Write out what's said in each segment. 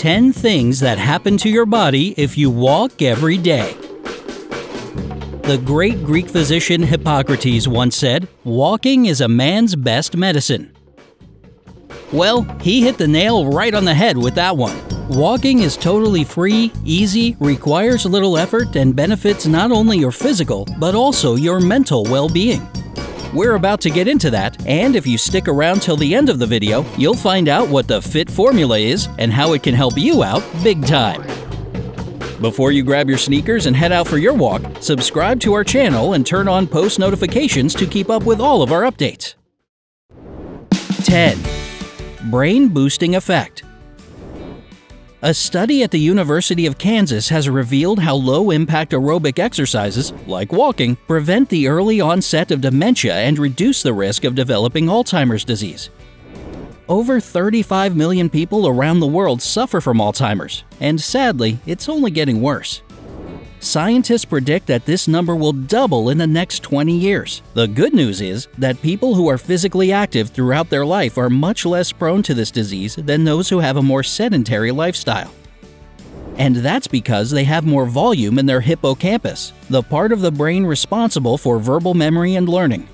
10 things that happen to your body if you walk every day. The great Greek physician Hippocrates once said, "Walking is a man's best medicine." Well, he hit the nail right on the head with that one. Walking is totally free, easy, requires little effort, and benefits not only your physical, but also your mental well-being. We're about to get into that, and if you stick around till the end of the video, you'll find out what the FIT formula is and how it can help you out big time. Before you grab your sneakers and head out for your walk, subscribe to our channel and turn on post notifications to keep up with all of our updates. 10. Brain boosting effect. A study at the University of Kansas has revealed how low-impact aerobic exercises, like walking, prevent the early onset of dementia and reduce the risk of developing Alzheimer's disease. Over 35 million people around the world suffer from Alzheimer's, and sadly, it's only getting worse. Scientists predict that this number will double in the next 20 years. The good news is that people who are physically active throughout their life are much less prone to this disease than those who have a more sedentary lifestyle. And that's because they have more volume in their hippocampus, the part of the brain responsible for verbal memory and learning.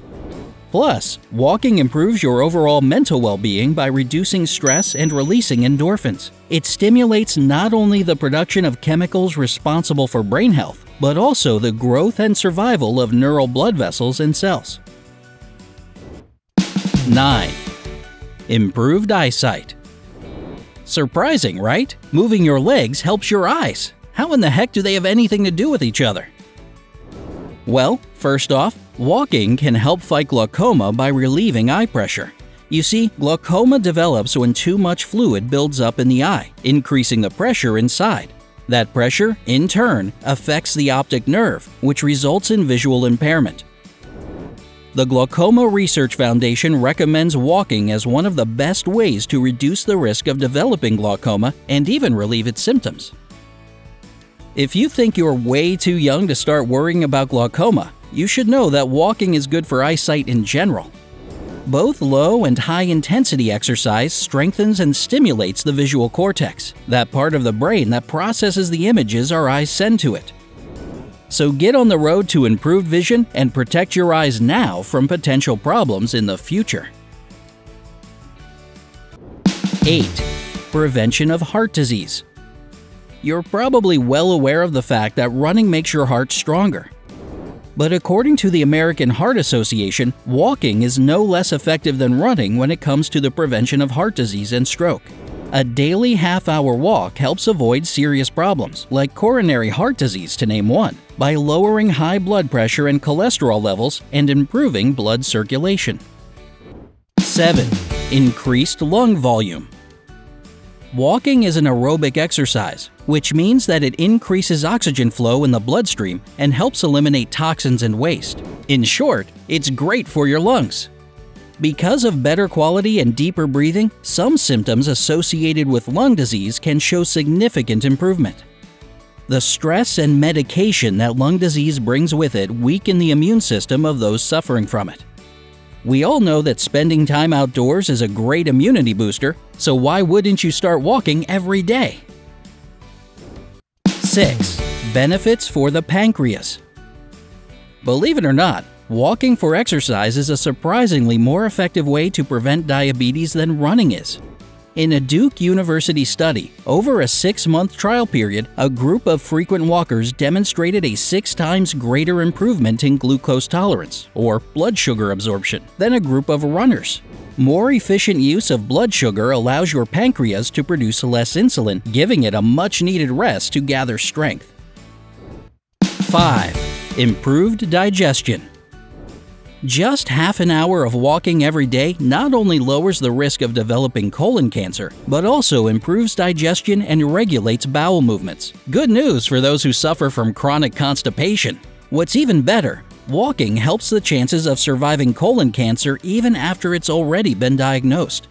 Plus, walking improves your overall mental well-being by reducing stress and releasing endorphins. It stimulates not only the production of chemicals responsible for brain health, but also the growth and survival of neural blood vessels and cells. 9. Improved eyesight. Surprising, right? Moving your legs helps your eyes. How in the heck do they have anything to do with each other? Well, first off, walking can help fight glaucoma by relieving eye pressure. You see, glaucoma develops when too much fluid builds up in the eye, increasing the pressure inside. That pressure, in turn, affects the optic nerve, which results in visual impairment. The Glaucoma Research Foundation recommends walking as one of the best ways to reduce the risk of developing glaucoma and even relieve its symptoms. If you think you're way too young to start worrying about glaucoma, you should know that walking is good for eyesight in general. Both low and high-intensity exercise strengthens and stimulates the visual cortex, that part of the brain that processes the images our eyes send to it. So get on the road to improved vision and protect your eyes now from potential problems in the future. 8. Prevention of heart disease. You're probably well aware of the fact that running makes your heart stronger. But according to the American Heart Association, walking is no less effective than running when it comes to the prevention of heart disease and stroke. A daily half-hour walk helps avoid serious problems, like coronary heart disease to name one, by lowering high blood pressure and cholesterol levels and improving blood circulation. 7. Increased lung volume. Walking is an aerobic exercise, which means that it increases oxygen flow in the bloodstream and helps eliminate toxins and waste. In short, it's great for your lungs. Because of better quality and deeper breathing, some symptoms associated with lung disease can show significant improvement. The stress and medication that lung disease brings with it weaken the immune system of those suffering from it. We all know that spending time outdoors is a great immunity booster, so why wouldn't you start walking every day? 6. Benefits for the pancreas. Believe it or not, walking for exercise is a surprisingly more effective way to prevent diabetes than running is. In a Duke University study, over a 6-month trial period, a group of frequent walkers demonstrated a 6 times greater improvement in glucose tolerance, or blood sugar absorption, than a group of runners. More efficient use of blood sugar allows your pancreas to produce less insulin, giving it a much-needed rest to gather strength. 5. Improved digestion. Just half an hour of walking every day not only lowers the risk of developing colon cancer, but also improves digestion and regulates bowel movements. Good news for those who suffer from chronic constipation. What's even better, walking helps the chances of surviving colon cancer even after it's already been diagnosed.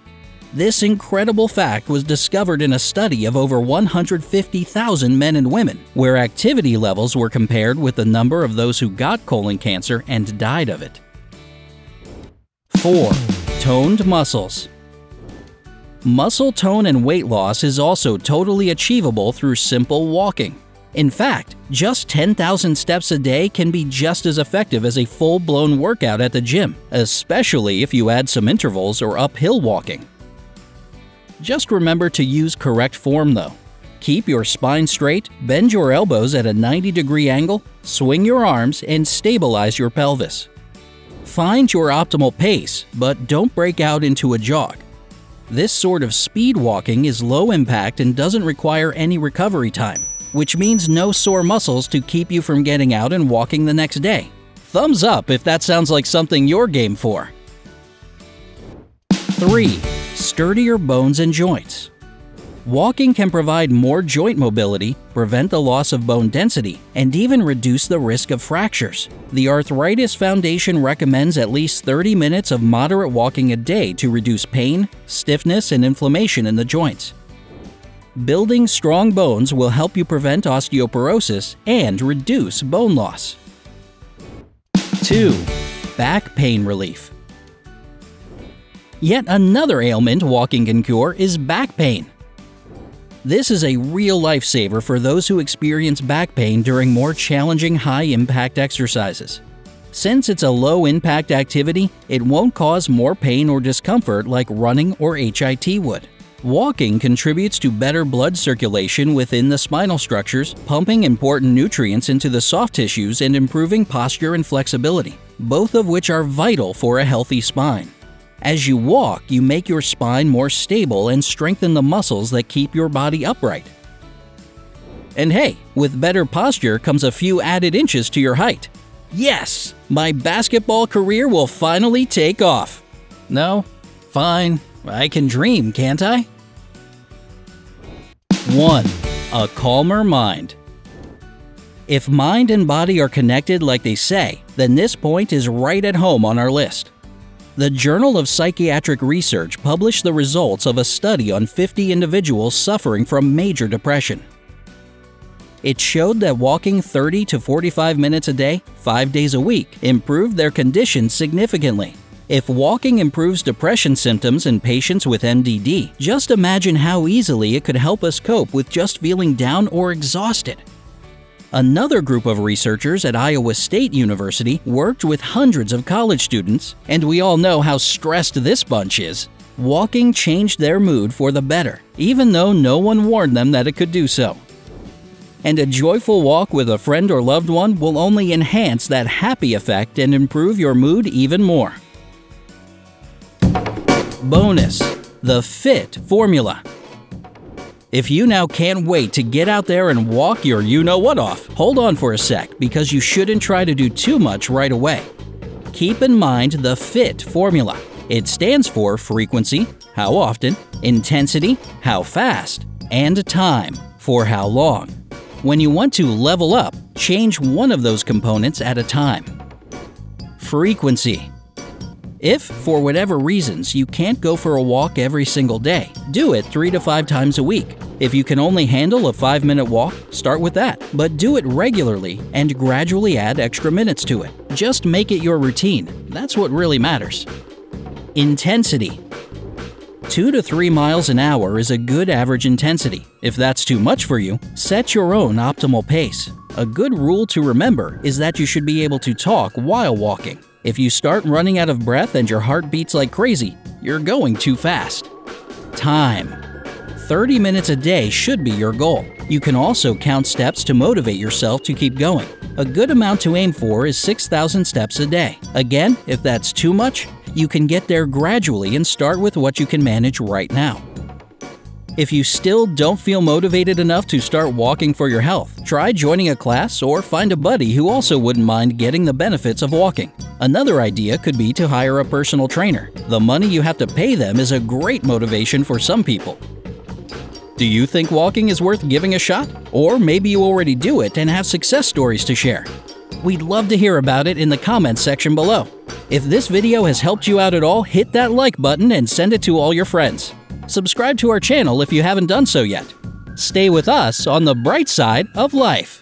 This incredible fact was discovered in a study of over 150,000 men and women, where activity levels were compared with the number of those who got colon cancer and died of it. 4. Toned muscles. Muscle tone and weight loss is also totally achievable through simple walking. In fact, just 10,000 steps a day can be just as effective as a full-blown workout at the gym, especially if you add some intervals or uphill walking. Just remember to use correct form though. Keep your spine straight, bend your elbows at a 90-degree angle, swing your arms, and stabilize your pelvis. Find your optimal pace, but don't break out into a jog. This sort of speed walking is low impact and doesn't require any recovery time, which means no sore muscles to keep you from getting out and walking the next day. Thumbs up if that sounds like something you're game for! 3. Sturdier bones and joints. Walking can provide more joint mobility, prevent the loss of bone density, and even reduce the risk of fractures. The Arthritis Foundation recommends at least 30 minutes of moderate walking a day to reduce pain, stiffness, and inflammation in the joints. Building strong bones will help you prevent osteoporosis and reduce bone loss. 2. Back pain relief. Yet another ailment walking can cure is back pain. This is a real lifesaver for those who experience back pain during more challenging high-impact exercises. Since it's a low-impact activity, it won't cause more pain or discomfort like running or HIIT would. Walking contributes to better blood circulation within the spinal structures, pumping important nutrients into the soft tissues and improving posture and flexibility, both of which are vital for a healthy spine. As you walk, you make your spine more stable and strengthen the muscles that keep your body upright. And hey, with better posture comes a few added inches to your height. Yes, my basketball career will finally take off. No? Fine. I can dream, can't I? 1. A calmer mind. If mind and body are connected like they say, then this point is right at home on our list. The Journal of Psychiatric Research published the results of a study on 50 individuals suffering from major depression. It showed that walking 30 to 45 minutes a day, 5 days a week, improved their condition significantly. If walking improves depression symptoms in patients with MDD, just imagine how easily it could help us cope with just feeling down or exhausted. Another group of researchers at Iowa State University worked with hundreds of college students, and we all know how stressed this bunch is. Walking changed their mood for the better, even though no one warned them that it could do so. And a joyful walk with a friend or loved one will only enhance that happy effect and improve your mood even more. Bonus: the FIT formula. If you now can't wait to get out there and walk your you-know-what off, hold on for a sec because you shouldn't try to do too much right away. Keep in mind the FIT formula. It stands for frequency, how often, intensity, how fast, and time, for how long. When you want to level up, change one of those components at a time. Frequency. If, for whatever reasons, you can't go for a walk every single day, do it 3 to 5 times a week. If you can only handle a 5-minute walk, start with that, but do it regularly and gradually add extra minutes to it. Just make it your routine. That's what really matters. Intensity. 2 to 3 miles an hour is a good average intensity. If that's too much for you, set your own optimal pace. A good rule to remember is that you should be able to talk while walking. If you start running out of breath and your heart beats like crazy, you're going too fast. Time. 30 minutes a day should be your goal. You can also count steps to motivate yourself to keep going. A good amount to aim for is 6,000 steps a day. Again, if that's too much, you can get there gradually and start with what you can manage right now. If you still don't feel motivated enough to start walking for your health, try joining a class or find a buddy who also wouldn't mind getting the benefits of walking. Another idea could be to hire a personal trainer. The money you have to pay them is a great motivation for some people. Do you think walking is worth giving a shot? Or maybe you already do it and have success stories to share. We'd love to hear about it in the comments section below. If this video has helped you out at all, hit that like button and send it to all your friends. Subscribe to our channel if you haven't done so yet. Stay with us on the bright side of life.